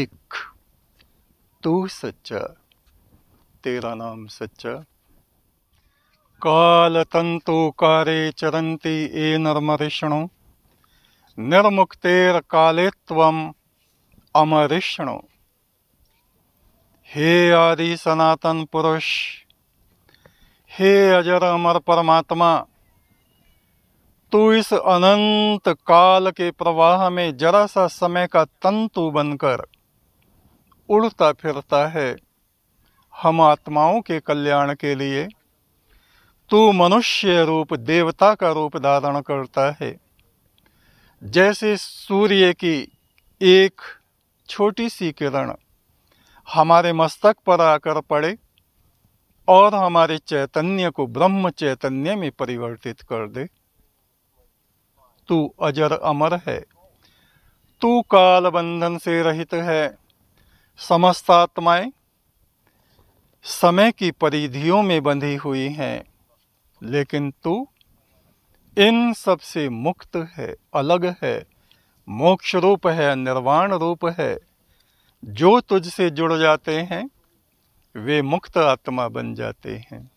एक तू सच्चा तेरा नाम सच्चा। काल तन्तु कारे चरन्ति ये नर्मरिष्णु निर्मुक्तेर काले त्वम अमरिष्णु। हे आदि सनातन पुरुष, हे अजर अमर परमात्मा, तू इस अनंत काल के प्रवाह में जरा सा समय का तंतु बनकर उड़ता फिरता है हम आत्माओं के कल्याण के लिए। तू मनुष्य रूप देवता का रूप धारण करता है। जैसे सूर्य की एक छोटी सी किरण हमारे मस्तक पर आकर पड़े और हमारे चैतन्य को ब्रह्म चैतन्य में परिवर्तित कर दे। तू अजर अमर है, तू काल बंधन से रहित है। समस्त आत्माएं समय की परिधियों में बंधी हुई हैं, लेकिन तू इन सब से मुक्त है, अलग है, मोक्ष रूप है, निर्वाण रूप है। जो तुझसे जुड़ जाते हैं वे मुक्त आत्मा बन जाते हैं।